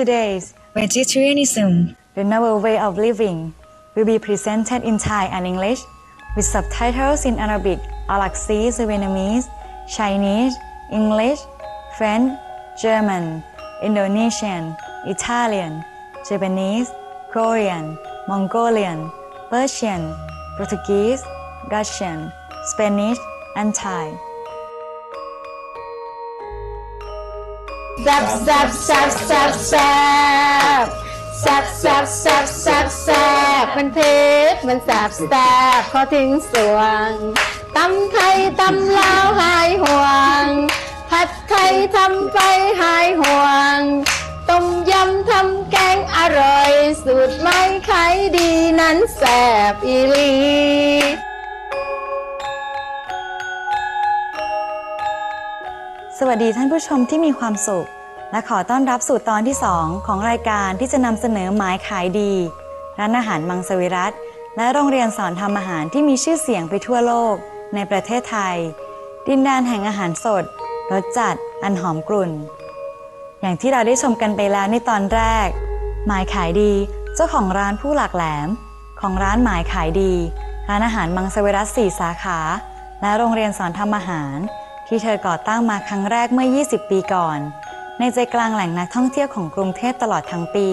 Today's Vegetarianism, the Noble Way of Living, will be presented in Thai and English, with subtitles in Arabic, Alaxi, Vietnamese, Chinese, English, French, German, Indonesian, Italian, Japanese, Korean, Mongolian, Persian, Portuguese, Russian, Spanish, and Thai. Zap zap zap zap zap zap zap zap zap zap มันเทปมันแซบแซบขอทิ้งสวงตำไทยตำลาวหายห่วงผัดไทยทำไปหายห่วงต้มยำทำแกงอร่อยสูตรไม่ขายดีนั้นแซ่บอีหลีสวัสดีท่านผู้ชมที่มีความสุขและขอต้อนรับสู่ตอนที่2ของรายการที่จะนำเสนอหมายขายดีร้านอาหารมังสวิรัติและโรงเรียนสอนทำอาหารที่มีชื่อเสียงไปทั่วโลกในประเทศไทยดินแดนแห่งอาหารสดรสจัดอันหอมกรุ่นอย่างที่เราได้ชมกันไปแล้วในตอนแรกหมายขายดีเจ้าของร้านผู้หลักแหลมของร้านหมายขายดีร้านอาหารมังสวิรัติ4สาขาและโรงเรียนสอนทำอาหารที่เธอก่อตั้งมาครั้งแรกเมื่อ20ปีก่อนในใจกลางแหล่งนักท่องเที่ยวของกรุงเทพตลอดทั้งปี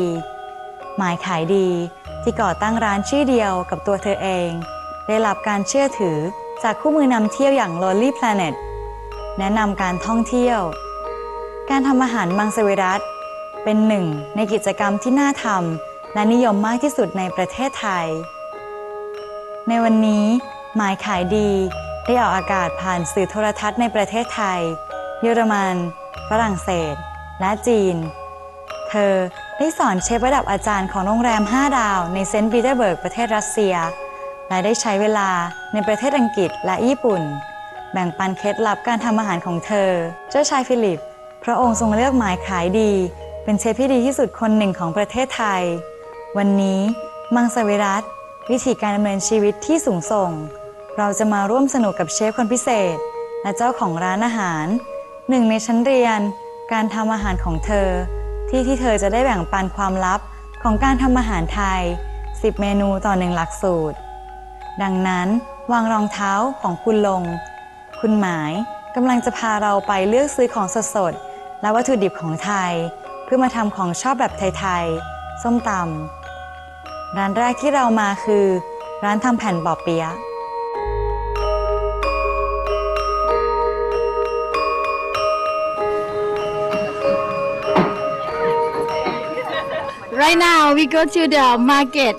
หมายขายดีที่ก่อตั้งร้านชื่อเดียวกับตัวเธอเองได้รับการเชื่อถือจากคู่มือนำเที่ยวอย่าง Lonely Planet แนะนำการท่องเที่ยวการทำอาหารมังสวิรัติเป็นหนึ่งในกิจกรรมที่น่าทำและนิยมมากที่สุดในประเทศไทยในวันนี้หมายขายดีได้ออกอากาศผ่านสื่อโทรทัศน์ในประเทศไทยเยอรมันฝรั่งเศสและจีนเธอได้สอนเชฟระดับอาจารย์ของโรงแรม5ดาวในเซนต์ปีเตอร์เบิร์กประเทศรัสเซียและได้ใช้เวลาในประเทศอังกฤษและญี่ปุ่นแบ่งปันเคล็ดลับการทำอาหารของเธอเจ้าชายฟิลิปพระองค์ทรงเลือกหมายขายดีเป็นเชฟที่ดีที่สุดคนหนึ่งของประเทศไทยวันนี้มังสวิรัติวิธีการดำเนินชีวิตที่สูงส่งเราจะมาร่วมสนุกกับเชฟคนพิเศษและเจ้าของร้านอาหารหนึ่งในชั้นเรียนการทำอาหารของเธอที่เธอจะได้แบ่งปันความลับของการทำอาหารไทย10เมนูต่อ1หลักสูตรดังนั้นวางรองเท้าของคุณลงคุณหมายกำลังจะพาเราไปเลือกซื้อของสดๆและวัตถุดิบของไทยเพื่อมาทำของชอบแบบไทยๆส้มตำร้านแรกที่เรามาคือร้านทำแผ่นบ่อเปี๊ยะRight now we go to the market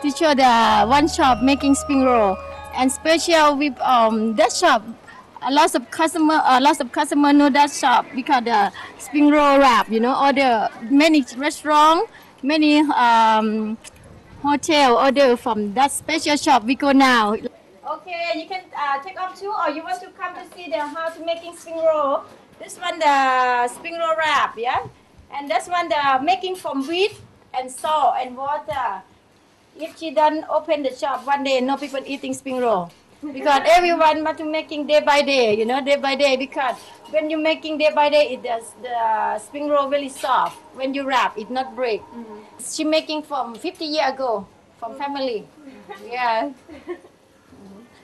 to show the one shop making spring roll and special with that shop. Lots of customer know that shop because the spring roll wrap. You know, order many restaurant, many hotel order from that special shop. We go now. Okay, you can take off too, or you want to come to see how to making spring roll. This one the spring roll wrap, yeah, and this one the making from wheat.And salt and water. If she don't open the shop one day, no people eating spring roll because everyone must making day by day. You know, day by day because when you making day by day, it does the spring roll really soft. When you wrap, it not break. She making from 50 years ago from family. Yeah.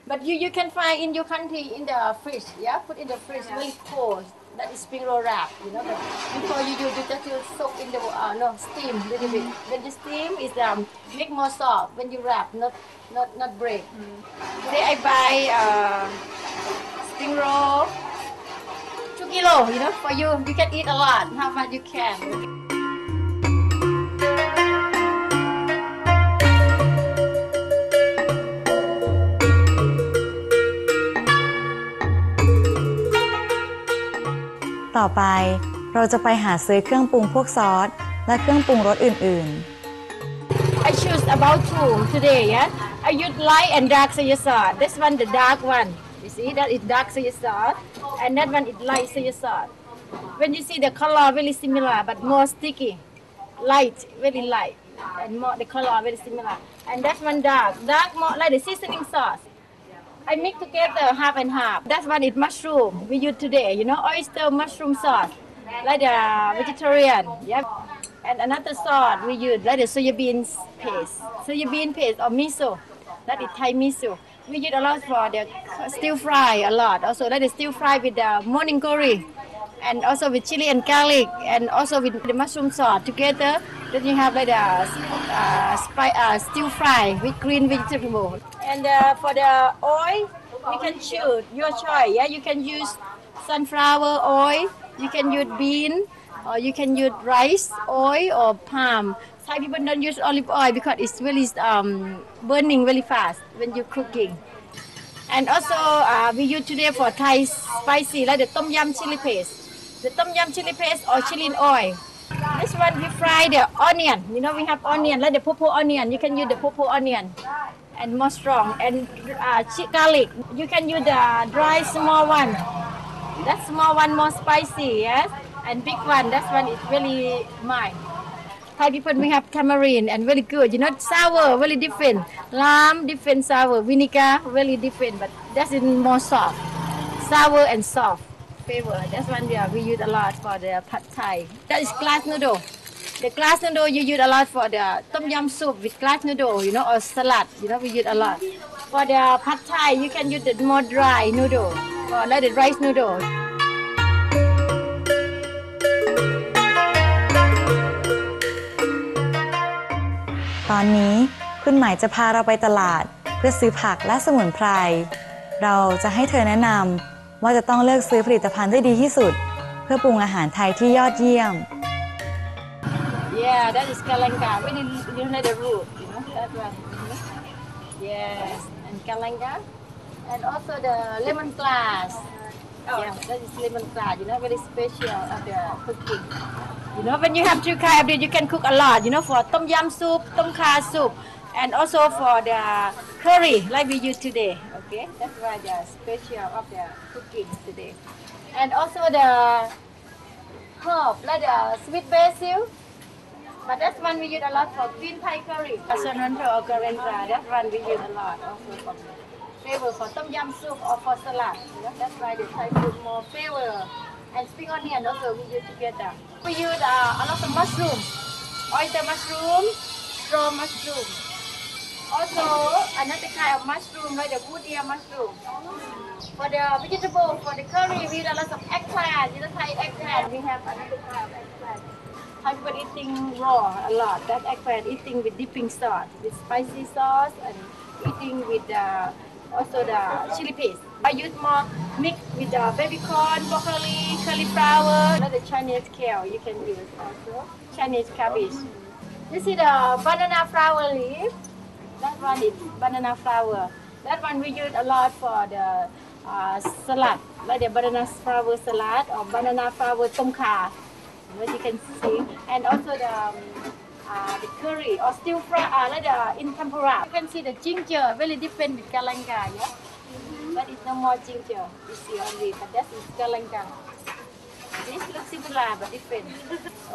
But you can find in your country in the fridge. Yeah, put in the fridge really cold.That is spring roll wrap, you know, but before you just soak in the steam a little bit. When the steam is make more soft when you wrap, not break. Today I buy spring roll 2 kilo, you know, for you can eat a lot, how much you can.ต่อไปเราจะไปหาซื้อเครื่องปรุงพวกซอสและเครื่องปรุงรสอื่นๆ I choose about 2 today, yeah. I use light and dark soy sauce. This one the dark one. You see that is dark soy sauce, and that one is light soy sauce. When you see the color very similar but more sticky, light, very light, and more the color very similar. And that one dark more like the seasoning sauce.I mix together half and half. That's one is mushroom we use today, you know, oyster mushroom sauce, like the vegetarian, yeah. And another salt, we use like the soybean paste. Soybean paste or miso, that is Thai miso. We use a lot for the stir fry a lot. Also that is stir fry with the morning curry. And also with chili and garlic, and also with the mushroom sauce together. Then you have like the stir fry with green vegetable. And for the oil, you can choose your choice. Yeah, you can use sunflower oil, you can use bean, or you can use rice oil or palm. Thai people don't use olive oil because it's really burning really fast when you're cooking. And also we use today for Thai spicy like the tom yum chili paste. The tom yum chili paste or chili in oil. This one we fry the onion. You know we have onion, like the purple onion. You can use the purple onion and more strong. And garlic. You can use the dry small one. That small one more spicy, yes? And big one, that one is really mild. Thai people, we have tamarind and really good. You know, sour, really different. Lime, different sour. Vinegar, really different, but that's even more soft. Sour and soft flavor. That's one we use a lot for the pad Thai. That is glass noodle. The glass noodle you use a lot for the tom yum soup with glass noodle, you know, or salad. You know, we use a lot. For the pad Thai, you can use the more dry noodle or like the rice noodle.ตอนนี้คุณหมายจะพาเราไปตลาดเพื่อซื้อผักและสมุนไพรเราจะให้เธอแนะนำว่าจะต้องเลือกซื้อผลิตภัณฑ์ที่ดีที่สุดเพื่อปรุงอาหารไทยที่ยอดเยี่ยม Yeah, that is kalanga. We didn't know the root, you know that one. Yes, and kalanga, and also the lemon grass. Oh, yeah, that is lemon grass. You know, very special of the cooking. You know, when you have 2 kinds of dish, you can cook a lot. You know, for tom yum soup, tom kha soup, and also for the curry, like we use today. Okay, that's why the special of the cooking today. And also the herb, like the sweet basil. But that's one we use a lot for green Thai curry. Asananta or garendra, that one we use a lot also for flavor for tom yum soup or for salad. You know, that's why the Thai food more flavor. And spring onion also we use together. We use a lot of mushroom, oyster mushroom, straw mushroom. Also another kind of mushroom like the wood ear mushroom. For the vegetable, for the curry, we use a lot of eggplant. You know Thai eggplant. We have another kind of eggplant. Thai people eating raw a lot. That eggplant eating with dipping sauce, with spicy sauce, and eating with also the chili paste. I use more mixed with the baby corn, broccoli, cauliflower. You know the Chinese kale you can use also. Chinese cabbage. This is the banana flower leaf. That one is banana flower. That one we use a lot for the salad. Like the banana flower salad or banana flower tom kha. What you can see. And also the curry or stir fry, like the in tempura. You can see the ginger, very different with kalanga, yeah? But it's no more ginger, you see only, but that is kalanga. This looks similar but different.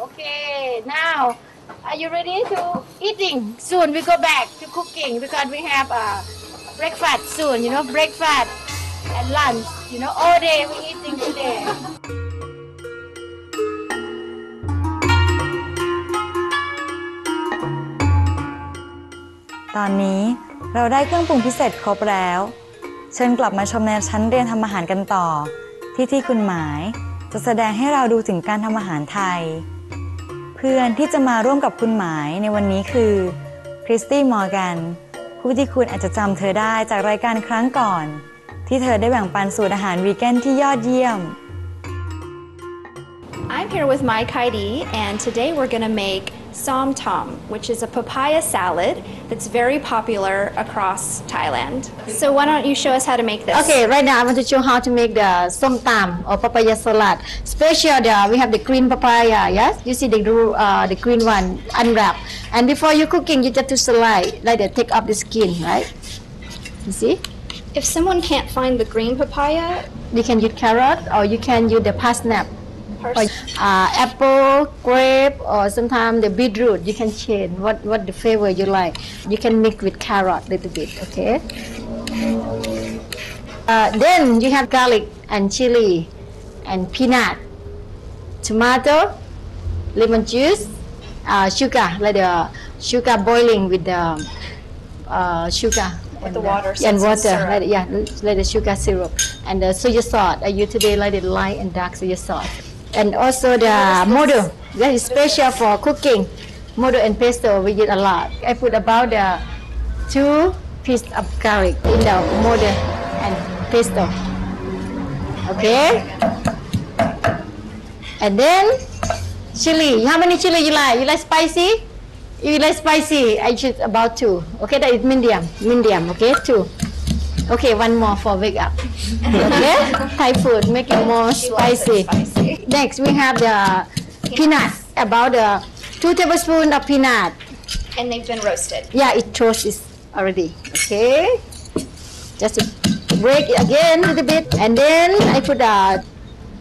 Okay, now, are you ready to eating? Soon we go back to cooking because we have breakfast soon, you know, breakfast and lunch, you know, all day we're eating today.ตอนนี้เราได้เครื่องปรุงพิเศษครบแล้วเชิญกลับมาชมในชั้นเรียนทำอาหารกันต่อที่คุณหมายจะแสดงให้เราดูถึงการทำอาหารไทยเพื่อนที่จะมาร่วมกับคุณหมายในวันนี้คือคริสตี้มอร์แกนผู้ที่คุณอาจจะจำเธอได้จากรายการครั้งก่อนที่เธอได้แบ่งปันสูตรอาหารวีแกนที่ยอดเยี่ยม I'm here with May Kaidee and today we're going to make Som Tam, which is a papaya salad that's very popular across Thailand. So why don't you show us how to make this? Okay, right now I want to show how to make the Som Tam or papaya salad. Special there, we have the green papaya, yes? You see the green one unwrapped. And before you're cooking, you just to slice, like they take off the skin, right? You see? If someone can't find the green papaya, you can use carrot or you can use the parsnip. Apple, grape, or sometimes the beetroot. You can change what the flavor you like. You can mix with carrot a little bit, okay? Then you have garlic and chili and peanut, tomato, lemon juice, sugar, like the sugar boiling with the sugar with and the water, and water, like, yeah, like the sugar syrup and the soya sauce. I use today like the light and dark soya sauce, and also the model that is special for cooking. Model and pesto we use a lot. I put about the 2 pieces of garlic in the model and pesto. Okay, and then chili. How many chili you like? You like spicy? If you like spicy, I choose about 2. Okay, that is medium. Medium, okay, 2. Okay, 1 more for wake up. Okay, Thai food, make it more spicy. Next, we have the peanuts. About the 2 tablespoons of peanut. And they've been roasted. Yeah, it roasted already. Okay, just break it again a little bit, and then I put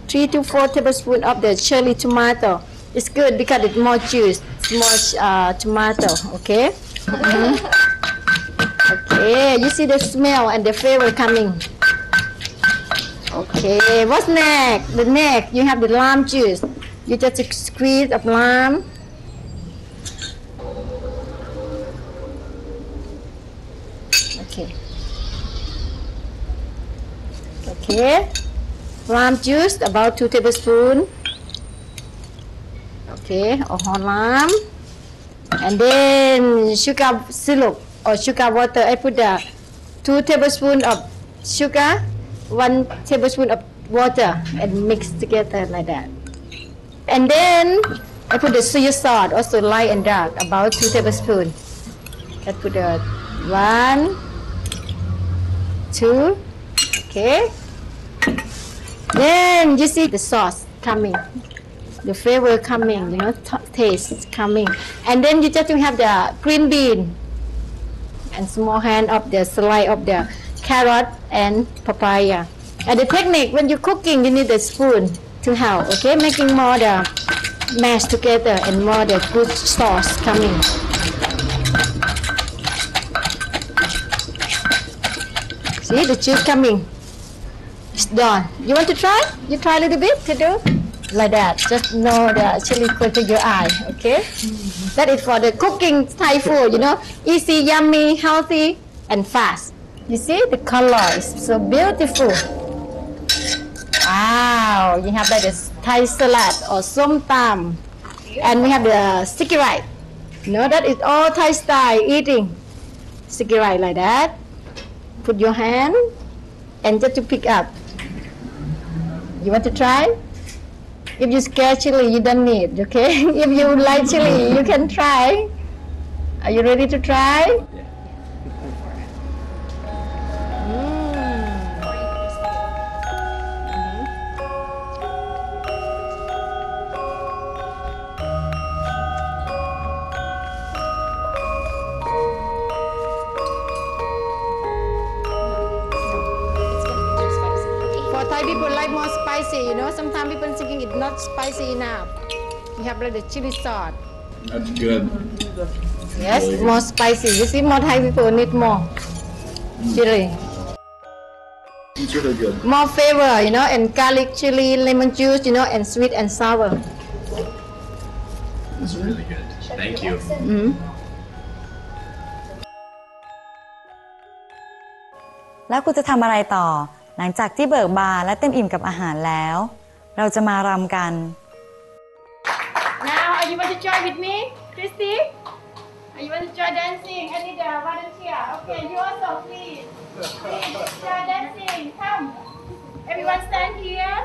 3 to 4 tablespoons of the cherry tomato. It's good because it's more juice, more tomato, okay? Mm-hmm. Okay, you see the smell and the flavor coming. Okay, what's next? The next, you have the lime juice. You just squeeze of lime. Okay. Okay, lime juice, about 2 tablespoons. Okay, or whole lime, and then sugar syrup or sugar water. I put 2 tablespoons of sugar, 1 tablespoon of water, and mix together like that. And then I put the soy sauce, also light and dark, about 2 tablespoons. I put 1, 2, okay. Then you see the sauce coming. The flavor coming, you know, taste is coming. And then you just have the green bean and small hand of the slice of the carrot and papaya. And the technique, when you're cooking, you need a spoon to help, okay? Making more the mash together and more the good sauce coming. See, the juice coming. It's done. You want to try? You try a little bit to do? Like that, just know the chili put to your eye, okay? Mm-hmm. That is for the cooking Thai food, you know, easy, yummy, healthy, and fast. You see, the color is so beautiful. Wow, you have that is Thai salad or Som Tam. And we have the sticky rice. No, that is all Thai style eating. Sticky rice like that. Put your hand and just to pick up. You want to try? If you scare chili, you don't need, okay? If you like chili, you can try. Are you ready to try? Yeah. You know, sometimes people thinking it's not spicy enough. You have like the chili sauce. That's good. Yes, really more good. Spicy. You see, more Thai people need more chili. It's really good. More flavor, you know, and garlic chili, lemon juice, you know, and sweet and sour. It's really good. Thank you. Mm-hmm. Now, what are you going to do? หลังจากที่เบิกบานและเต็มอิ่มกับอาหารแล้วเราจะมารำกัน Now are you want to join with me, Christy? Are you want to join dancing? I need a volunteer. Okay, you also please. Please join dancing. Come, everyone stand here.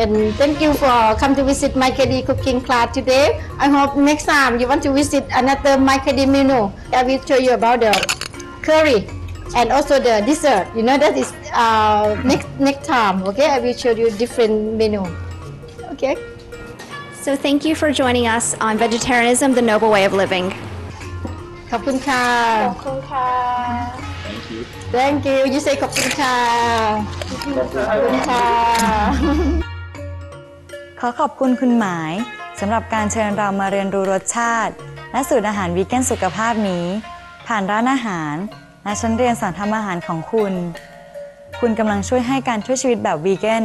And thank you for come to visit May Kaidee cooking class today. I hope next time you want to visit another May Kaidee menu. I will show you about the curry and also the dessert. You know that is next time. Okay, I will show you different menu. Okay. So thank you for joining us on Vegetarianism: The Noble Way of Living. Khop kun ka. Khop kun ka. Thank you. Thank you. You say khop kun ka. Khop kun ka. ขอขอบคุณคุณหมายสำหรับการเชิญเรามาเรียนรู้รสชาติ และสูตรอาหารวีแกนสุขภาพนี้ผ่านร้านอาหารและชั้นเรียนสอนทำอาหารของคุณคุณกำลังช่วยให้การช่วยชีวิตแบบวีแกน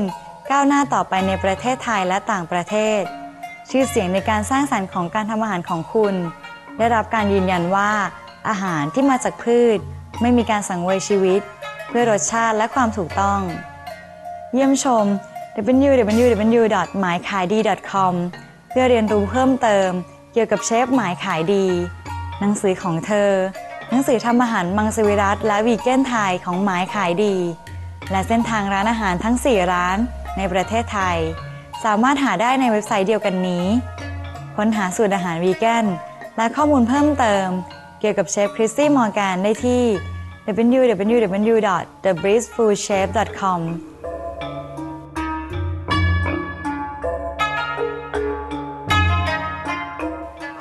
ก้าวหน้าต่อไปในประเทศไทยและต่างประเทศชื่อเสียงในการสร้างสรรค์ของการทำอาหารของคุณได้รับการยืนยันว่าอาหารที่มาจากพืชไม่มีการสังเวยชีวิตเพื่อรสชาติและความถูกต้องเยี่ยมชม www.maykaidee.com เพื่อเรียนรู้เพิ่มเติมเกี่ยวกับเชฟหมายขายดีหนังสือของเธอหนังสือทำอาหารมังสวิรัติและวีแกนไทยของหมายขายดีและเส้นทางร้านอาหารทั้ง4ร้านในประเทศไทยสามารถหาได้ในเว็บไซต์เดียวกันนี้ค้นหาสูตรอาหารวีแกนและข้อมูลเพิ่มเติมเกี่ยวกับเชฟคริสซี่มอร์แกนได้ที่ www.thebreezefoochef.com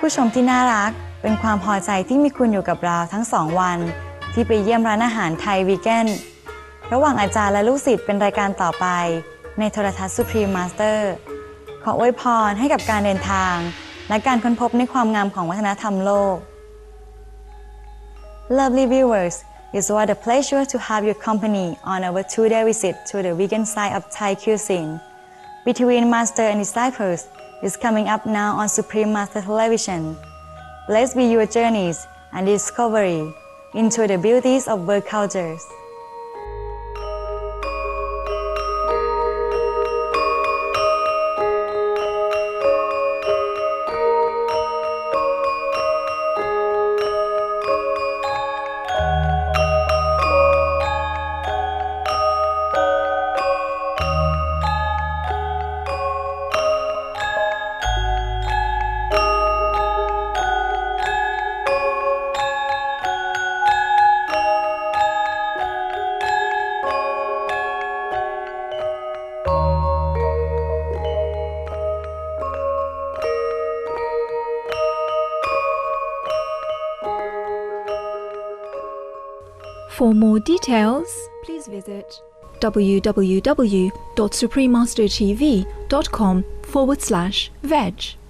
ผู้ชมที่น่ารักเป็นความพอใจที่มีคุณอยู่กับเราทั้ง2วันที่ไปเยี่ยมร้านอาหารไทยวีแกนระหว่างอาจารย์และลูกศิษย์เป็นรายการต่อไปในโทรทัศน์ Supreme Master ขออวยพรให้กับการเดินทางและการค้นพบในความงามของวัฒนธรรมโลก Lovely viewers, it's what a pleasure to have your company on our two-day visit to the vegan side of Thai cuisine. Between Master and Disciples is coming up now on Supreme Master Television. Blessed be your journeys and discovery into the beauties of world cultures. For more details, please visit www.suprememastertv.com/veg.